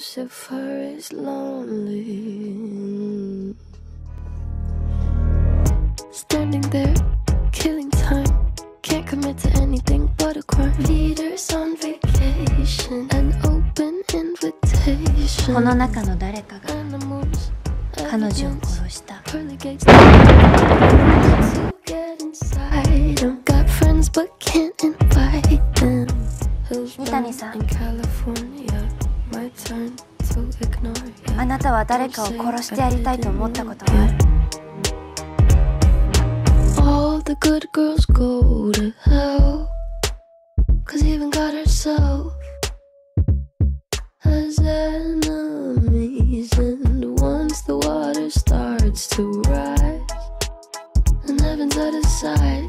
Lucifer is lonely. Standing there, killing time. Can't commit to anything but a crime. Leaders on vacation, an open invitation. この中の誰かが彼女を殺した。三谷さん、あなたは誰かを殺してやりたいと思ったことはある？The good girls go to hell, 'cause even God herself has enemies, and once the water starts to rise, and heaven's out of sight.